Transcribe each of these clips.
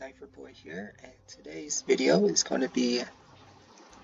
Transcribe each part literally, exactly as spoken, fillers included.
Cypherboy here, and today's video is going to be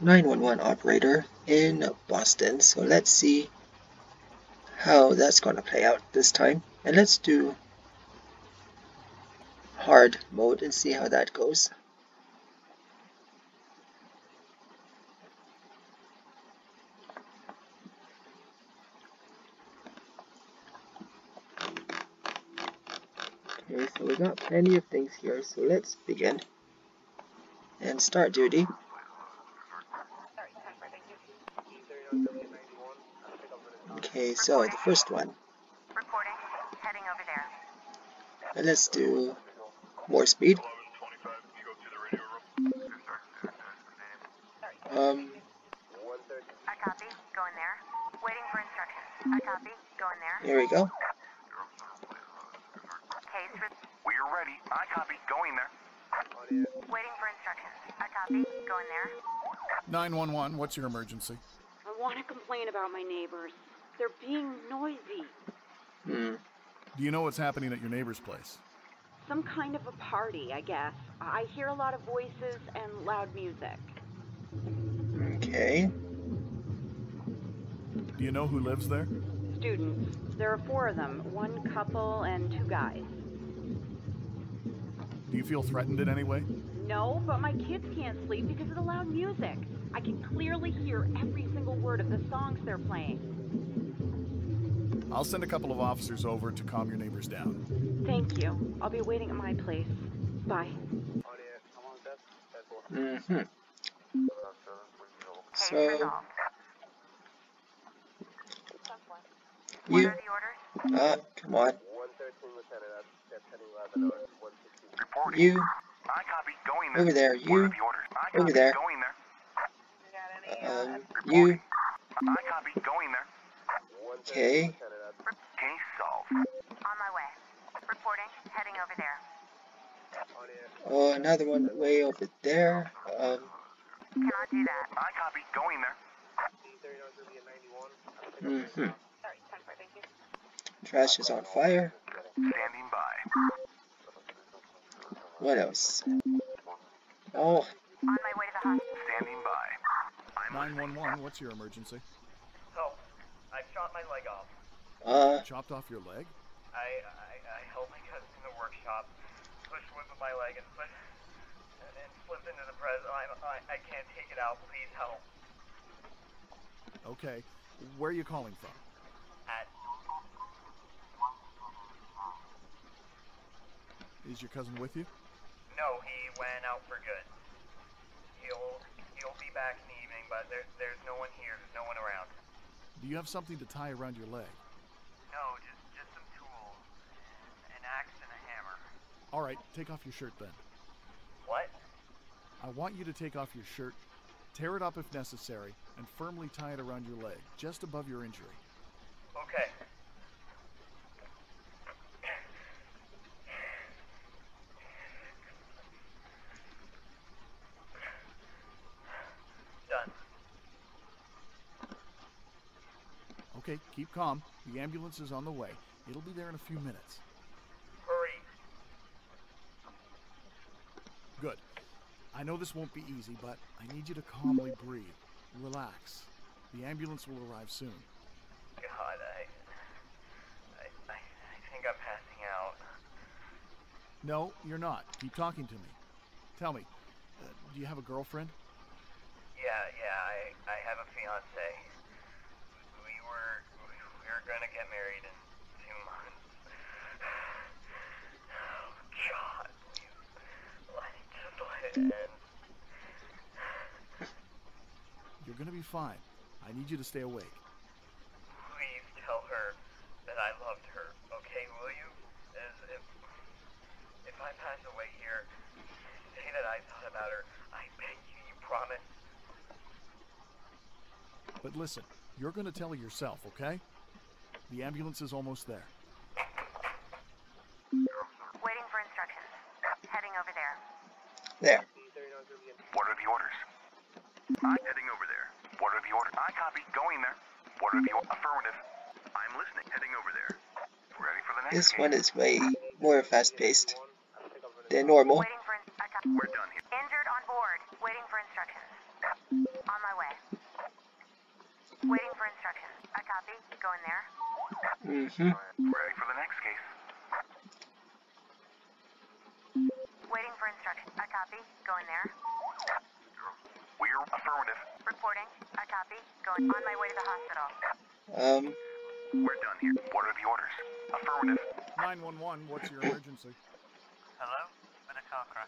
nine one one operator in Boston. So let's see how that's going to play out this time, and let's do hard mode and see how that goes. Okay, so we got plenty of things here, so let's begin and start duty. Okay, so the first one. Reporting, heading over there. And let's do more speed. Um. I copy, go in there. Waiting for instructions. I copy, go in there. Here we go. We're ready. I copy. Going there. Waiting for instructions. I copy. Going there. nine one one, what's your emergency? I want to complain about my neighbors. They're being noisy. Hmm. Do you know what's happening at your neighbor's place? Some kind of a party, I guess. I hear a lot of voices and loud music. Okay. Do you know who lives there? Students. There are four of them. One couple and two guys. Do you feel threatened in any way? No, but my kids can't sleep because of the loud music. I can clearly hear every single word of the songs they're playing. I'll send a couple of officers over to calm your neighbors down. Thank you. I'll be waiting at my place. Bye. Mm-hmm. So... You... Uh, come on. You, over there, you, over there, um, you, okay, oh, another one way over there, um, mm-hmm. Trash is on fire. What else? Oh. On my way to the hospital. Standing by. nine one one, what's your emergency? Oh, I chopped my leg off. Uh. You chopped off your leg? I, I, I held my cousin in the workshop, pushed one with my leg and, put, and then slipped into the press. I, I, I can't take it out. Please help. Okay. Where are you calling from? At. Is your cousin with you? No, he went out for good. He'll he'll be back in the evening, but there's there's no one here, no one around. Do you have something to tie around your leg? No, just just some tools, an axe and a hammer. All right, take off your shirt then. What? I want you to take off your shirt, tear it up if necessary, and firmly tie it around your leg, just above your injury. Okay. Okay, keep calm. The ambulance is on the way. It'll be there in a few minutes. Hurry. Good. I know this won't be easy, but I need you to calmly breathe. Relax. The ambulance will arrive soon. God, I... I, I, I think I'm passing out. No, you're not. Keep talking to me. Tell me, uh, do you have a girlfriend? Yeah, yeah, I, I have a fiancé. We're gonna get married in two months. Oh God, just let it end. You're gonna be fine. I need you to stay awake. Please tell her that I loved her, okay? Will you? As if if I pass away here, say that I thought about her. I beg you, you promise. But listen, you're gonna tell her yourself, okay? The ambulance is almost there. Waiting for instructions. Heading over there. There. What are the orders? I'm heading over there. What are the orders? I copy. Going there. What are the orders? Affirmative. I'm listening. Heading over there. Ready for the next. This game. One is way more fast-paced than normal. Waiting for instructions. We're done here. Injured on board. Waiting for instructions. On my way. Waiting for instructions. I copy. Go in there. Mm-hmm. Ready for the next case. Waiting for instructions. I copy. Go in there. We're affirmative. Reporting. I copy. Going on my way to the hospital. Um. We're done here. What are the orders? Affirmative. nine one one, what's your emergency? Hello? Been a car crash.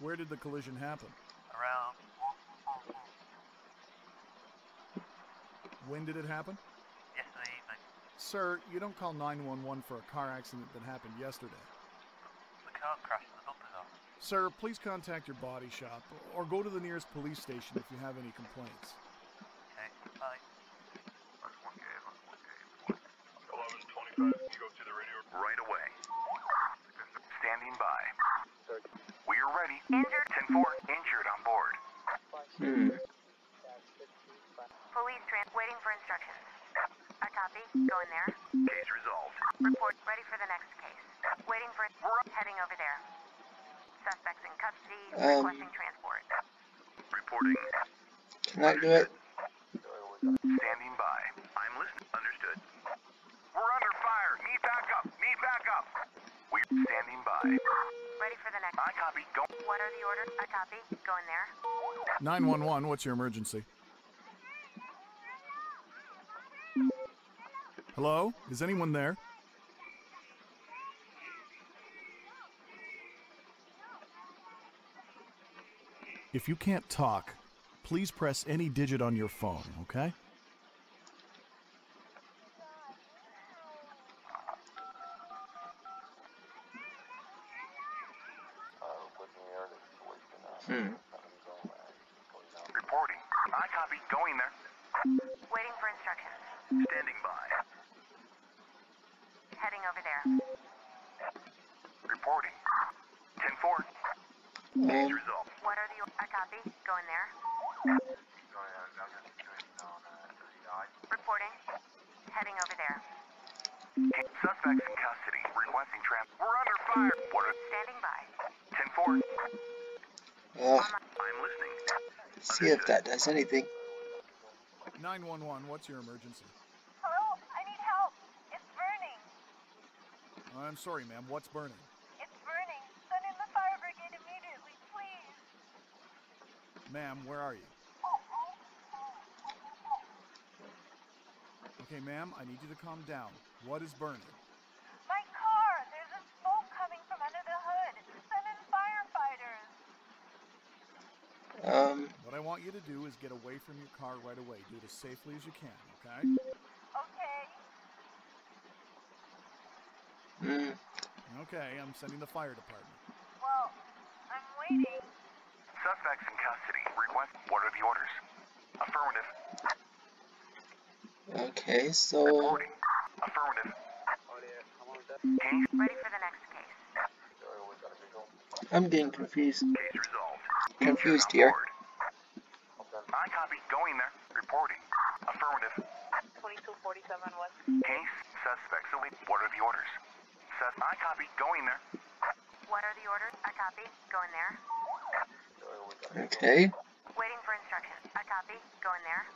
Where did the collision happen? Around. When did it happen? Yesterday evening. Sir, you don't call nine one one for a car accident that happened yesterday. The car crashed and the bumpers off. Sir, please contact your body shop or go to the nearest police station if you have any complaints. Okay, bye. You go to the radio right away. Standing by. We are ready. Injured. ten four. Injured on board. Hmm. Police trans waiting for instructions. I copy. Go in there. Case resolved. Report ready for the next case. Waiting for. We're heading over there. Suspects in custody. Um, requesting transport. Reporting. Can I do it? Standing by. I'm listening. Understood. We're under fire. Need backup. Need backup. We're standing by. Ready for the next. I copy. Go. What are the orders? I copy. Go in there. nine one one, what's your emergency? Hello? Is anyone there? If you can't talk, please press any digit on your phone, okay? Hmm. Reporting. I copy. Going there. Waiting for instructions. Standing by. Heading over there. Reporting. ten four. Case resolved. What are the orders? I copy. Going there. Reporting. Heading over there. Suspects in custody. Requesting trans. We're under fire. What are standing by. ten four. Ugh. I'm listening. Let's see if that does anything. nine one one, what's your emergency? Hello, I need help. It's burning. I'm sorry, ma'am. What's burning? It's burning. Send in the fire brigade immediately, please. Ma'am, where are you? Okay, ma'am, I need you to calm down. What is burning? My car. There's a smoke coming from under the hood. Send in firefighters. Um, what I want you to do is get away from your car right away. Do it as safely as you can, okay? Okay. Mm. Okay, I'm sending the fire department. Well, I'm waiting. Suspects in custody. Request. What are the orders? Affirmative. Okay, so... Reporting. Affirmative. Case. Ready for the next case. I'm getting confused. Case resolved. Confused here. I copy. Going there. Reporting. Affirmative. twenty-two forty-seven West. Case. Suspects. What are the orders? Sus I copy. Going there. What are the orders? I copy. Going there. Okay. Waiting for instructions. I copy. Going there.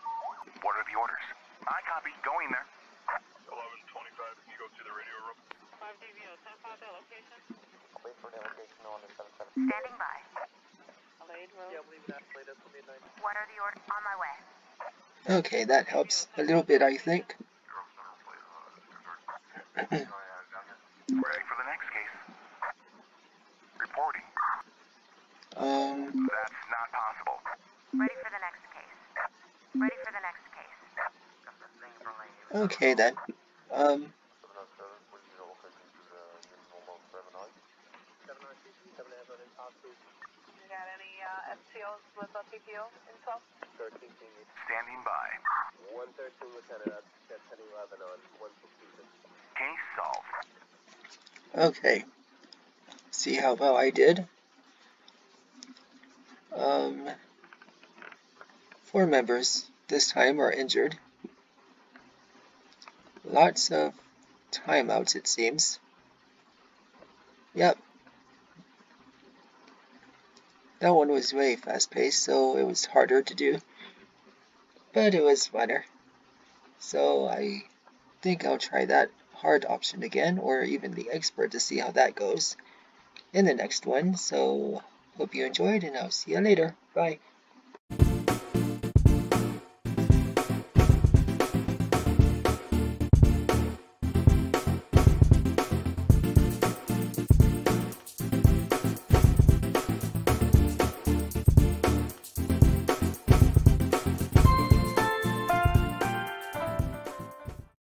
What are the orders? I copy. Going there. eleven twenty-five. You go to the radio room. five D V O. ten five location. Wait for the location on the seven seven. Standing by. What are the orders? On my way. Okay, that helps a little bit, I think. Ready for the next case. Reporting. Um. That's not possible. Ready for the next case. Ready for the next case. Okay then. Um. Got any uh, F T Os with a P P O info? Standing by. one thirteen Lieutenant, that's ten eleven on one sixty-six. Case solved. Okay. See how well I did. Um, four members this time are injured. Lots of timeouts, it seems. Yep. That one was really fast-paced, so it was harder to do, but it was better. So I think I'll try that hard option again, or even the expert, to see how that goes in the next one. So hope you enjoyed, and I'll see you later. Bye.